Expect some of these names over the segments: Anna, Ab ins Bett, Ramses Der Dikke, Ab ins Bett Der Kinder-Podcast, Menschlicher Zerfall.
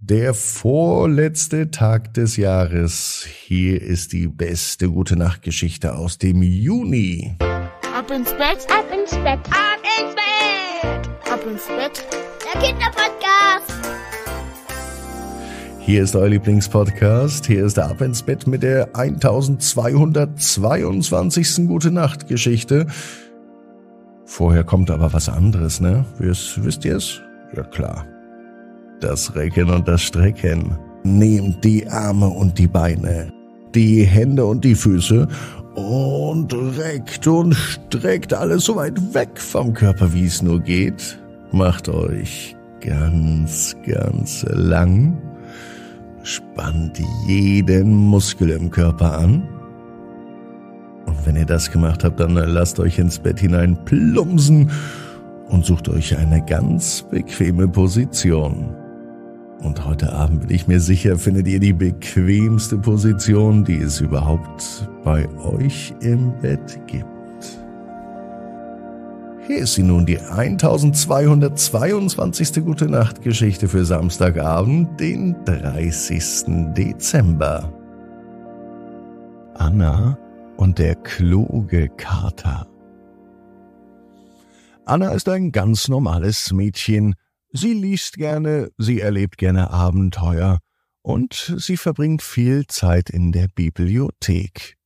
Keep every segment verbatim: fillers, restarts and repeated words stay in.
Der vorletzte Tag des Jahres. Hier ist die beste Gute-Nacht-Geschichte aus dem Juni. Ab ins Bett, ab ins Bett, ab ins Bett, ab ins Bett, der Kinderpodcast. Hier ist euer Lieblingspodcast, hier ist der Ab ins Bett mit der eintausendzweihundertzweiundzwanzigsten Gute-Nacht-Geschichte. Vorher kommt aber was anderes, ne? Wisst, wisst ihr es? Ja klar. Das Recken und das Strecken. Nehmt die Arme und die Beine, die Hände und die Füße und reckt und streckt alles so weit weg vom Körper, wie es nur geht. Macht euch ganz, ganz lang. Spannt jeden Muskel im Körper an. Und wenn ihr das gemacht habt, dann lasst euch ins Bett hinein plumpsen und sucht euch eine ganz bequeme Position. Und heute Abend bin ich mir sicher, findet ihr die bequemste Position, die es überhaupt bei euch im Bett gibt. Hier ist sie nun, die eintausendzweihundertzweiundzwanzigste Gute-Nacht-Geschichte für Samstagabend, den dreißigsten Dezember. Anna und der kluge Kater. Anna ist ein ganz normales Mädchen. Sie liest gerne, sie erlebt gerne Abenteuer und sie verbringt viel Zeit in der Bibliothek.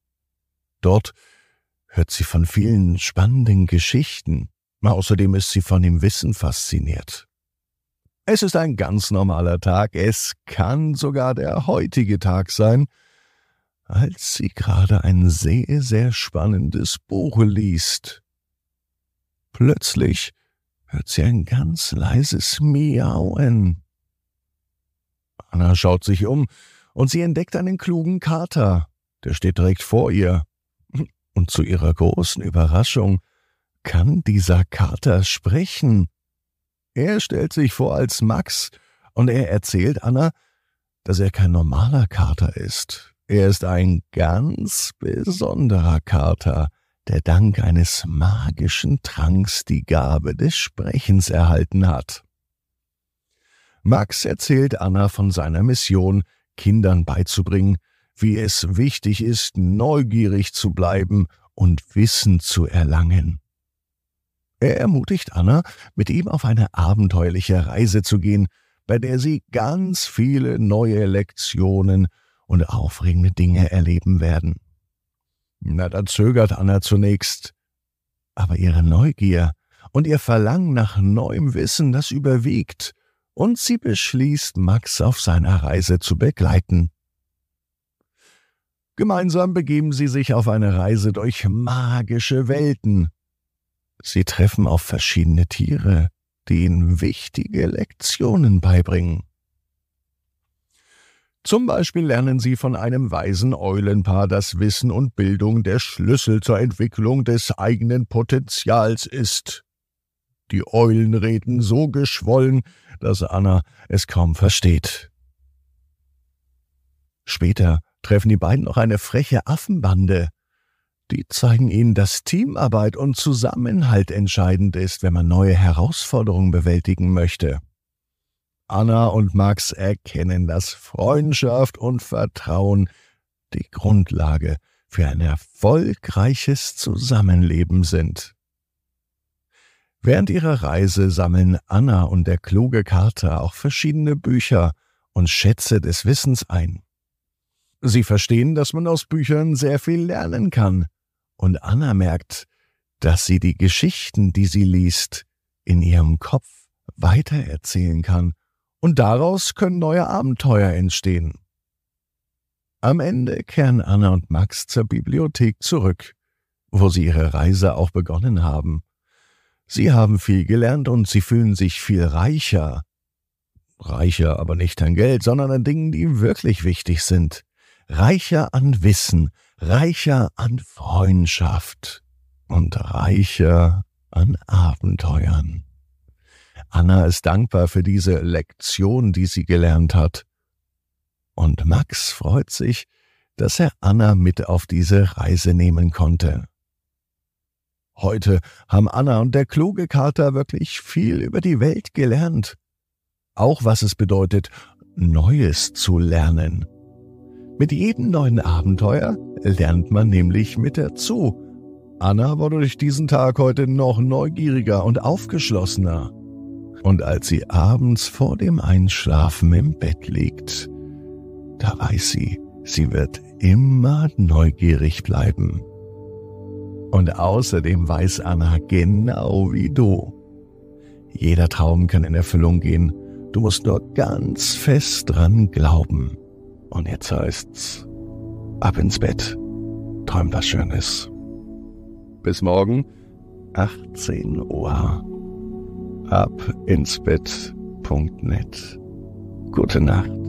Dort hört sie von vielen spannenden Geschichten. Außerdem ist sie von dem Wissen fasziniert. Es ist ein ganz normaler Tag, es kann sogar der heutige Tag sein, als sie gerade ein sehr, sehr spannendes Buch liest. Plötzlich hört sie ein ganz leises Miauen. Anna schaut sich um und sie entdeckt einen klugen Kater, der steht direkt vor ihr. Und zu ihrer großen Überraschung kann dieser Kater sprechen. Er stellt sich vor als Max und er erzählt Anna, dass er kein normaler Kater ist. Er ist ein ganz besonderer Kater, der dank eines magischen Tranks die Gabe des Sprechens erhalten hat. Max erzählt Anna von seiner Mission, Kindern beizubringen, wie es wichtig ist, neugierig zu bleiben und Wissen zu erlangen. Er ermutigt Anna, mit ihm auf eine abenteuerliche Reise zu gehen, bei der sie ganz viele neue Lektionen und aufregende Dinge erleben werden. Na, da zögert Anna zunächst. Aber ihre Neugier und ihr Verlangen nach neuem Wissen, das überwiegt, und sie beschließt, Max auf seiner Reise zu begleiten. Gemeinsam begeben sie sich auf eine Reise durch magische Welten. Sie treffen auf verschiedene Tiere, die ihnen wichtige Lektionen beibringen. Zum Beispiel lernen sie von einem weisen Eulenpaar, dass Wissen und Bildung der Schlüssel zur Entwicklung des eigenen Potenzials ist. Die Eulen reden so geschwollen, dass Anna es kaum versteht. Später treffen die beiden noch eine freche Affenbande. Die zeigen ihnen, dass Teamarbeit und Zusammenhalt entscheidend ist, wenn man neue Herausforderungen bewältigen möchte. Anna und Max erkennen, dass Freundschaft und Vertrauen die Grundlage für ein erfolgreiches Zusammenleben sind. Während ihrer Reise sammeln Anna und der kluge Kater auch verschiedene Bücher und Schätze des Wissens ein. Sie verstehen, dass man aus Büchern sehr viel lernen kann. Und Anna merkt, dass sie die Geschichten, die sie liest, in ihrem Kopf weitererzählen kann. Und daraus können neue Abenteuer entstehen. Am Ende kehren Anna und Max zur Bibliothek zurück, wo sie ihre Reise auch begonnen haben. Sie haben viel gelernt und sie fühlen sich viel reicher. Reicher aber nicht an Geld, sondern an Dingen, die wirklich wichtig sind. Reicher an Wissen, reicher an Freundschaft und reicher an Abenteuern. Anna ist dankbar für diese Lektion, die sie gelernt hat. Und Max freut sich, dass er Anna mit auf diese Reise nehmen konnte. Heute haben Anna und der kluge Kater wirklich viel über die Welt gelernt. Auch was es bedeutet, Neues zu lernen. Mit jedem neuen Abenteuer lernt man nämlich mit dazu. Anna war durch diesen Tag heute noch neugieriger und aufgeschlossener. Und als sie abends vor dem Einschlafen im Bett liegt, da weiß sie, sie wird immer neugierig bleiben. Und außerdem weiß Anna genau wie du: Jeder Traum kann in Erfüllung gehen. Du musst nur ganz fest dran glauben. Und jetzt heißt's: Ab ins Bett. Träum was Schönes. Bis morgen, achtzehn Uhr. ab ins Bett punkt net. Gute Nacht.